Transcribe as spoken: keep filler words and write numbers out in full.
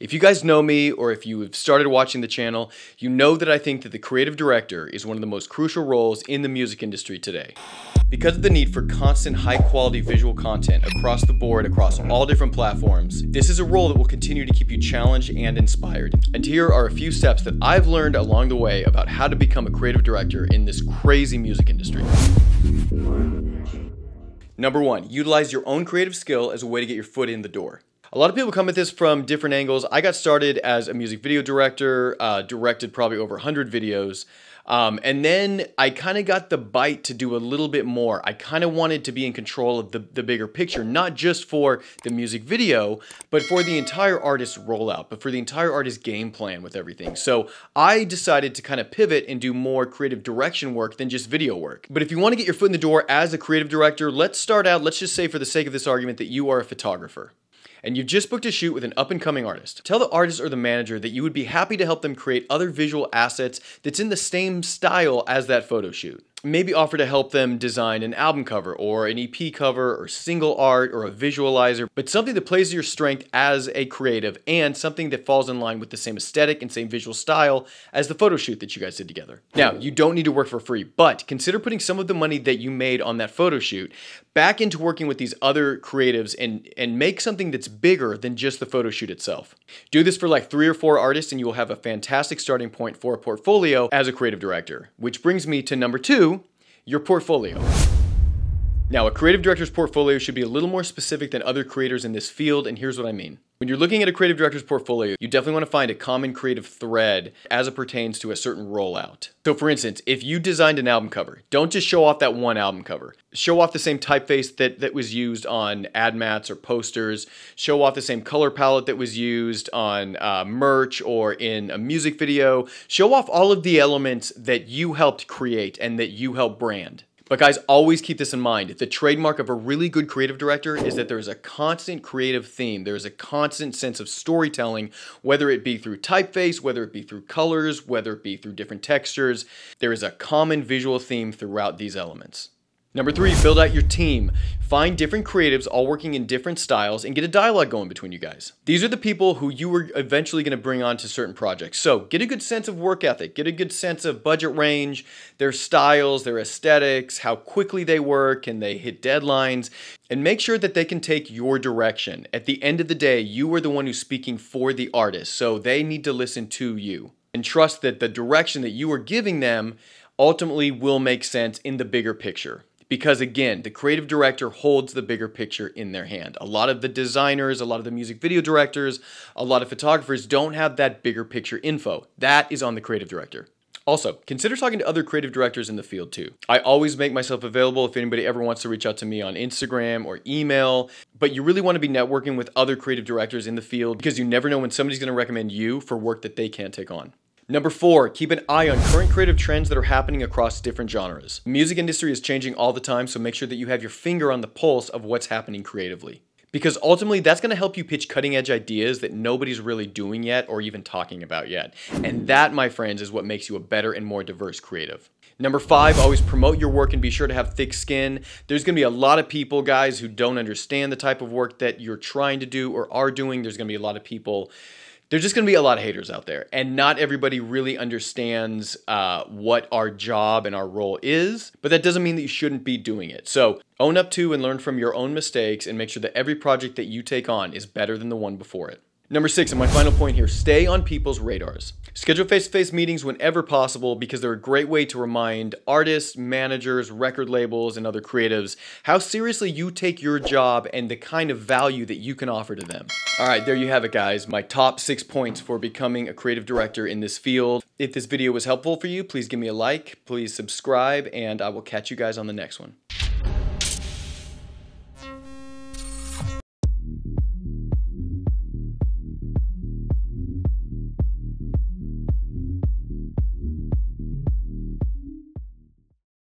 If you guys know me, or if you have started watching the channel, you know that I think that the creative director is one of the most crucial roles in the music industry today. Because of the need for constant high-quality visual content across the board, across all different platforms, this is a role that will continue to keep you challenged and inspired. And here are a few steps that I've learned along the way about how to become a creative director in this crazy music industry. Number one, utilize your own creative skill as a way to get your foot in the door. A lot of people come at this from different angles. I got started as a music video director, uh, directed probably over one hundred videos. Um, and then I kind of got the bite to do a little bit more. I kind of wanted to be in control of the, the bigger picture, not just for the music video, but for the entire artist rollout, but for the entire artist game plan with everything. So I decided to kind of pivot and do more creative direction work than just video work. But if you want to get your foot in the door as a creative director, let's start out, let's just say for the sake of this argument that you are a photographer. And you've just booked a shoot with an up-and-coming artist. Tell the artist or the manager that you would be happy to help them create other visual assets that's in the same style as that photo shoot. Maybe offer to help them design an album cover or an E P cover or single art or a visualizer, but something that plays to your strength as a creative and something that falls in line with the same aesthetic and same visual style as the photo shoot that you guys did together. Now, you don't need to work for free, but consider putting some of the money that you made on that photo shoot back into working with these other creatives and, and make something that's bigger than just the photo shoot itself. Do this for like three or four artists and you will have a fantastic starting point for a portfolio as a creative director, which brings me to number two, your portfolio. Now, a creative director's portfolio should be a little more specific than other creators in this field, and here's what I mean. When you're looking at a creative director's portfolio, you definitely want to find a common creative thread as it pertains to a certain rollout. So for instance, if you designed an album cover, don't just show off that one album cover. Show off the same typeface that, that was used on ad mats or posters. Show off the same color palette that was used on uh, merch or in a music video. Show off all of the elements that you helped create and that you helped brand. But guys, always keep this in mind. The trademark of a really good creative director is that there is a constant creative theme. There is a constant sense of storytelling, whether it be through typeface, whether it be through colors, whether it be through different textures. There is a common visual theme throughout these elements. Number three, build out your team. Find different creatives all working in different styles and get a dialogue going between you guys. These are the people who you are eventually going to bring on to certain projects. So get a good sense of work ethic, get a good sense of budget range, their styles, their aesthetics, how quickly they work, and they hit deadlines, and make sure that they can take your direction. At the end of the day, you are the one who's speaking for the artist, so they need to listen to you. And trust that the direction that you are giving them ultimately will make sense in the bigger picture. Because again, the creative director holds the bigger picture in their hand. A lot of the designers, a lot of the music video directors, a lot of photographers don't have that bigger picture info. That is on the creative director. Also, consider talking to other creative directors in the field too. I always make myself available if anybody ever wants to reach out to me on Instagram or email, but you really want to be networking with other creative directors in the field because you never know when somebody's going to recommend you for work that they can't take on. Number four, keep an eye on current creative trends that are happening across different genres. The music industry is changing all the time, so make sure that you have your finger on the pulse of what's happening creatively. Because ultimately, that's going to help you pitch cutting-edge ideas that nobody's really doing yet or even talking about yet. And that, my friends, is what makes you a better and more diverse creative. Number five, always promote your work and be sure to have thick skin. There's going to be a lot of people, guys, who don't understand the type of work that you're trying to do or are doing. There's going to be a lot of people... There's just going to be a lot of haters out there, and not everybody really understands uh, what our job and our role is, but that doesn't mean that you shouldn't be doing it. So own up to and learn from your own mistakes and make sure that every project that you take on is better than the one before it. Number six, and my final point here, stay on people's radars. Schedule face-to-face meetings whenever possible because they're a great way to remind artists, managers, record labels, and other creatives how seriously you take your job and the kind of value that you can offer to them. All right, there you have it, guys. My top six points for becoming a creative director in this field. If this video was helpful for you, please give me a like, please subscribe, and I will catch you guys on the next one.